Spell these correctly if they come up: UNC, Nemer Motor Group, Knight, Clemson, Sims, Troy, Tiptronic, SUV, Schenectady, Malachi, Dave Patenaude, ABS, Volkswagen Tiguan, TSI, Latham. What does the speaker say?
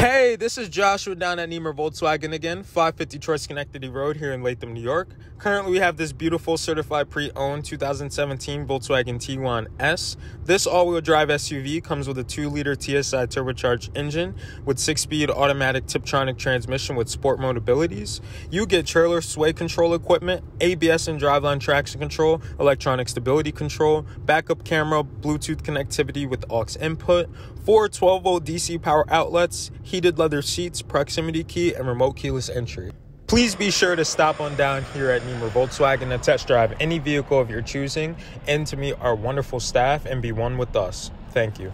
Hey, this is Joshua down at Nemer Volkswagen again, 550 Troy Schenectady Road here in Latham, New York. Currently, we have this beautiful certified pre-owned 2017 Volkswagen Tiguan S. This all-wheel drive SUV comes with a 2-liter TSI turbocharged engine with 6-speed automatic Tiptronic transmission with sport mode abilities. You get trailer sway control equipment, ABS and driveline traction control, electronic stability control, backup camera, Bluetooth connectivity with aux input, 4 12-volt DC power outlets, heated leather seats, proximity key, and remote keyless entry. Please be sure to stop on down here at Nemer Volkswagen to test drive any vehicle of your choosing and to meet our wonderful staff and be one with us. Thank you.